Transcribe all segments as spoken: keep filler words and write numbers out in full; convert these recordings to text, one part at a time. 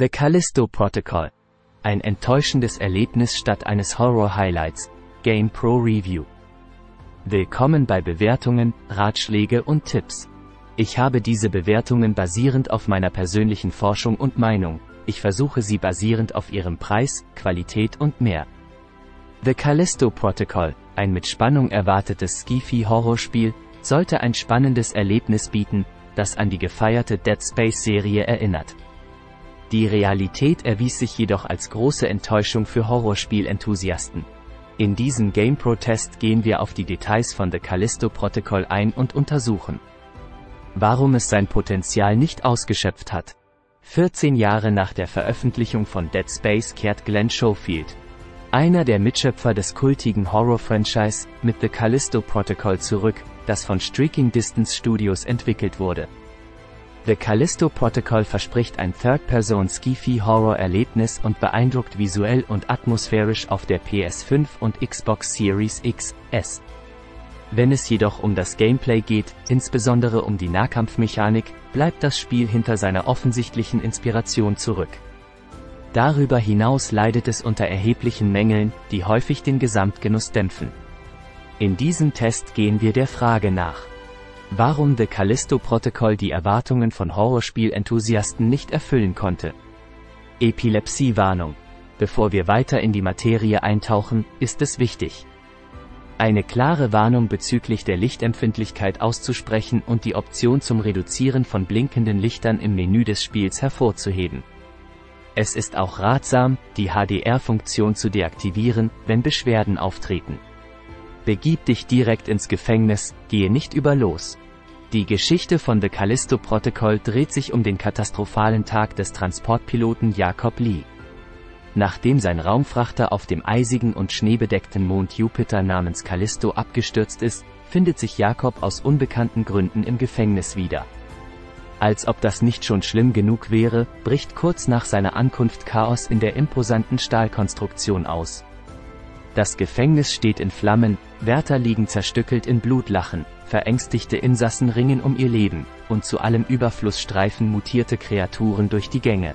The Callisto Protocol. Ein enttäuschendes Erlebnis statt eines Horror-Highlights. GamePro Review. Willkommen bei Bewertungen, Ratschläge und Tipps. Ich habe diese Bewertungen basierend auf meiner persönlichen Forschung und Meinung. Ich versuche sie basierend auf ihrem Preis, Qualität und mehr. The Callisto Protocol, ein mit Spannung erwartetes Sci-Fi-Horrorspiel, sollte ein spannendes Erlebnis bieten, das an die gefeierte Dead Space-Serie erinnert. Die Realität erwies sich jedoch als große Enttäuschung für Horrorspiel-Enthusiasten. In diesem GamePro-Test gehen wir auf die Details von The Callisto Protocol ein und untersuchen, warum es sein Potenzial nicht ausgeschöpft hat. vierzehn Jahre nach der Veröffentlichung von Dead Space kehrt Glen Schofield, einer der Mitschöpfer des kultigen Horror-Franchise, mit The Callisto Protocol zurück, das von Striking Distance Studios entwickelt wurde. The Callisto Protocol verspricht ein Third-Person-Sci-Fi-Horror-Erlebnis und beeindruckt visuell und atmosphärisch auf der P S fünf und Xbox Series X S. Wenn es jedoch um das Gameplay geht, insbesondere um die Nahkampfmechanik, bleibt das Spiel hinter seiner offensichtlichen Inspiration zurück. Darüber hinaus leidet es unter erheblichen Mängeln, die häufig den Gesamtgenuss dämpfen. In diesem Test gehen wir der Frage nach, warum The Callisto Protocol die Erwartungen von Horrorspiel-Enthusiasten nicht erfüllen konnte. Epilepsie-Warnung. Bevor wir weiter in die Materie eintauchen, ist es wichtig, eine klare Warnung bezüglich der Lichtempfindlichkeit auszusprechen und die Option zum Reduzieren von blinkenden Lichtern im Menü des Spiels hervorzuheben. Es ist auch ratsam, die H D R-Funktion zu deaktivieren, wenn Beschwerden auftreten. Begib dich direkt ins Gefängnis, gehe nicht über los. Die Geschichte von The Callisto Protocol dreht sich um den katastrophalen Tag des Transportpiloten Jacob Lee. Nachdem sein Raumfrachter auf dem eisigen und schneebedeckten Mond Jupiter namens Callisto abgestürzt ist, findet sich Jacob aus unbekannten Gründen im Gefängnis wieder. Als ob das nicht schon schlimm genug wäre, bricht kurz nach seiner Ankunft Chaos in der imposanten Stahlkonstruktion aus. Das Gefängnis steht in Flammen, Wärter liegen zerstückelt in Blutlachen, verängstigte Insassen ringen um ihr Leben, und zu allem Überfluss streifen mutierte Kreaturen durch die Gänge.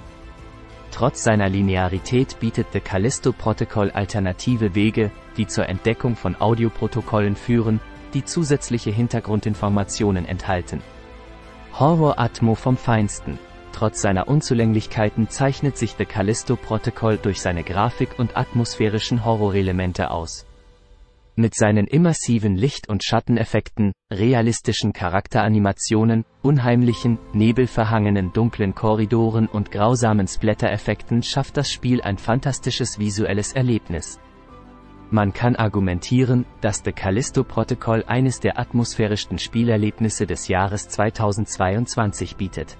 Trotz seiner Linearität bietet The Callisto Protocol alternative Wege, die zur Entdeckung von Audioprotokollen führen, die zusätzliche Hintergrundinformationen enthalten. Horror-Atmo vom Feinsten. Trotz seiner Unzulänglichkeiten zeichnet sich The Callisto Protocol durch seine Grafik und atmosphärischen Horrorelemente aus. Mit seinen immersiven Licht- und Schatteneffekten, realistischen Charakteranimationen, unheimlichen, nebelverhangenen dunklen Korridoren und grausamen Splatter-Effekten schafft das Spiel ein fantastisches visuelles Erlebnis. Man kann argumentieren, dass The Callisto Protocol eines der atmosphärischsten Spielerlebnisse des Jahres zweitausendzweiundzwanzig bietet.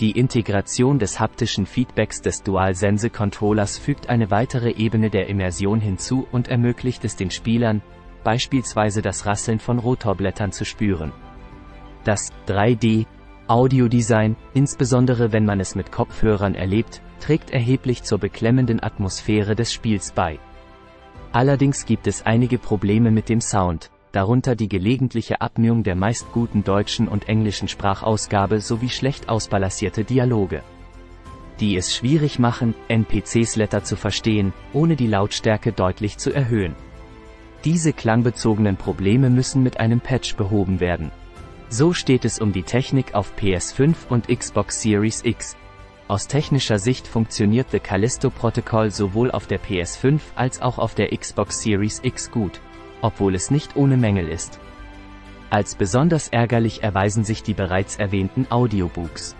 Die Integration des haptischen Feedbacks des DualSense-Controllers fügt eine weitere Ebene der Immersion hinzu und ermöglicht es den Spielern, beispielsweise das Rasseln von Rotorblättern zu spüren. Das drei D-Audiodesign, insbesondere wenn man es mit Kopfhörern erlebt, trägt erheblich zur beklemmenden Atmosphäre des Spiels bei. Allerdings gibt es einige Probleme mit dem Sound, darunter die gelegentliche Abmühung der meist guten deutschen und englischen Sprachausgabe sowie schlecht ausbalancierte Dialoge, die es schwierig machen, N P Cs Letter zu verstehen, ohne die Lautstärke deutlich zu erhöhen. Diese klangbezogenen Probleme müssen mit einem Patch behoben werden. So steht es um die Technik auf P S fünf und Xbox Series X. Aus technischer Sicht funktioniert The Callisto Protocol sowohl auf der P S fünf als auch auf der Xbox Series X gut, obwohl es nicht ohne Mängel ist. Als besonders ärgerlich erweisen sich die bereits erwähnten Audiobooks.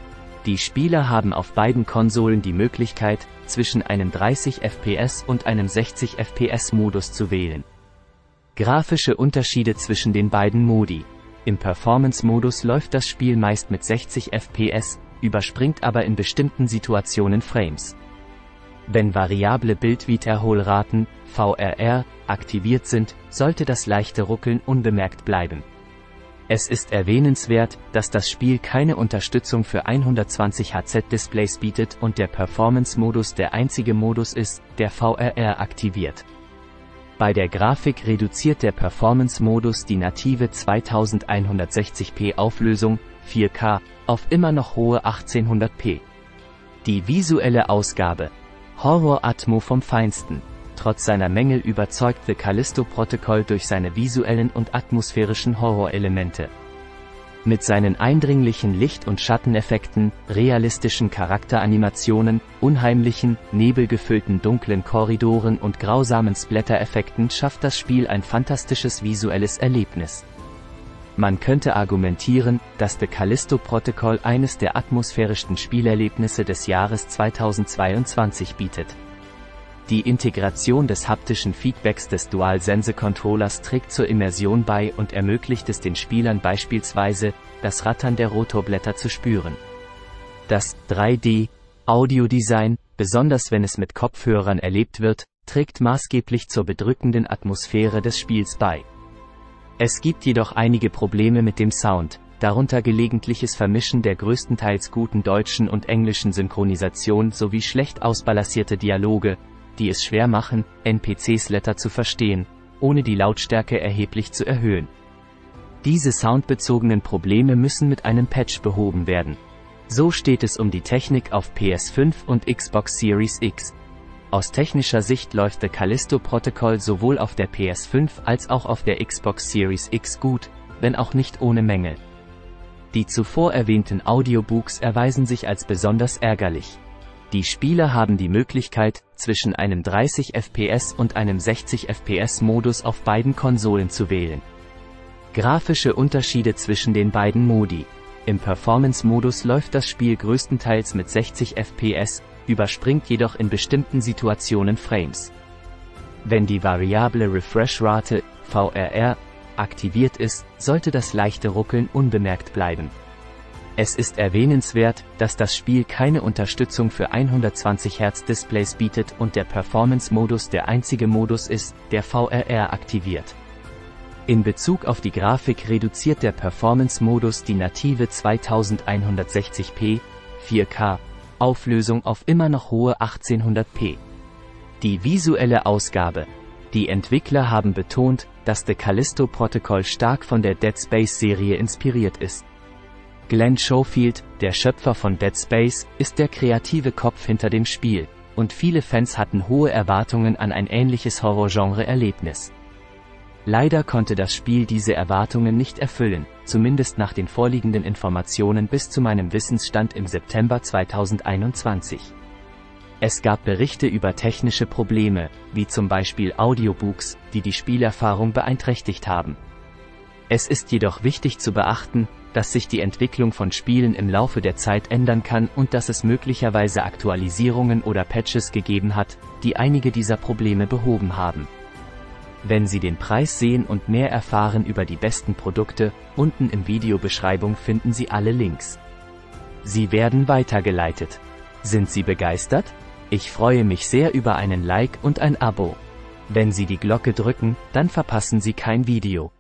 Die Spieler haben auf beiden Konsolen die Möglichkeit, zwischen einem dreißig F P S und einem sechzig F P S Modus zu wählen. Grafische Unterschiede zwischen den beiden Modi. Im Performance-Modus läuft das Spiel meist mit sechzig F P S, überspringt aber in bestimmten Situationen Frames. Wenn variable Bildwiederholraten, V R R, aktiviert sind, sollte das leichte Ruckeln unbemerkt bleiben. Es ist erwähnenswert, dass das Spiel keine Unterstützung für hundertzwanzig Hertz-Displays bietet und der Performance-Modus der einzige Modus ist, der V R R aktiviert. Bei der Grafik reduziert der Performance-Modus die native zweitausendeinhundertsechzig p Auflösung, vier K, auf immer noch hohe achtzehnhundert p. Die visuelle Ausgabe. Horror-Atmo vom Feinsten. Trotz seiner Mängel überzeugt The Callisto Protocol durch seine visuellen und atmosphärischen Horrorelemente. Mit seinen eindringlichen Licht- und Schatteneffekten, realistischen Charakteranimationen, unheimlichen, nebelgefüllten dunklen Korridoren und grausamen Splatter-Effekten schafft das Spiel ein fantastisches visuelles Erlebnis. Man könnte argumentieren, dass The Callisto Protocol eines der atmosphärischsten Spielerlebnisse des Jahres zweitausendzweiundzwanzig bietet. Die Integration des haptischen Feedbacks des DualSense-Controllers trägt zur Immersion bei und ermöglicht es den Spielern beispielsweise, das Rattern der Rotorblätter zu spüren. Das drei D-Audiodesign, besonders wenn es mit Kopfhörern erlebt wird, trägt maßgeblich zur bedrückenden Atmosphäre des Spiels bei. Es gibt jedoch einige Probleme mit dem Sound, darunter gelegentliches Vermischen der größtenteils guten deutschen und englischen Synchronisation sowie schlecht ausbalancierte Dialoge, die es schwer machen, N P Cs Letter zu verstehen, ohne die Lautstärke erheblich zu erhöhen. Diese soundbezogenen Probleme müssen mit einem Patch behoben werden. So steht es um die Technik auf P S fünf und Xbox Series X. Aus technischer Sicht läuft The Callisto Protocol sowohl auf der P S fünf als auch auf der Xbox Series X gut, wenn auch nicht ohne Mängel. Die zuvor erwähnten Audiobooks erweisen sich als besonders ärgerlich. Die Spieler haben die Möglichkeit, zwischen einem dreißig F P S und einem sechzig F P S Modus auf beiden Konsolen zu wählen. Grafische Unterschiede zwischen den beiden Modi. Im Performance-Modus läuft das Spiel größtenteils mit sechzig F P S, überspringt jedoch in bestimmten Situationen Frames. Wenn die variable Refresh-Rate, V R R, aktiviert ist, sollte das leichte Ruckeln unbemerkt bleiben. Es ist erwähnenswert, dass das Spiel keine Unterstützung für hundertzwanzig Hertz Displays bietet und der Performance-Modus der einzige Modus ist, der V R R aktiviert. In Bezug auf die Grafik reduziert der Performance-Modus die native zweitausendeinhundertsechzig p, vier K, Auflösung auf immer noch hohe achtzehnhundert p. Die visuelle Ausgabe. Die Entwickler haben betont, dass The Callisto Protocol stark von der Dead Space-Serie inspiriert ist. Glen Schofield, der Schöpfer von Dead Space, ist der kreative Kopf hinter dem Spiel, und viele Fans hatten hohe Erwartungen an ein ähnliches Horrorgenre-Erlebnis. Leider konnte das Spiel diese Erwartungen nicht erfüllen, zumindest nach den vorliegenden Informationen bis zu meinem Wissensstand im September zweitausendeinundzwanzig. Es gab Berichte über technische Probleme, wie zum Beispiel Audiobooks, die die Spielerfahrung beeinträchtigt haben. Es ist jedoch wichtig zu beachten, dass sich die Entwicklung von Spielen im Laufe der Zeit ändern kann und dass es möglicherweise Aktualisierungen oder Patches gegeben hat, die einige dieser Probleme behoben haben. Wenn Sie den Preis sehen und mehr erfahren über die besten Produkte, unten im Videobeschreibung finden Sie alle Links. Sie werden weitergeleitet. Sind Sie begeistert? Ich freue mich sehr über einen Like und ein Abo. Wenn Sie die Glocke drücken, dann verpassen Sie kein Video.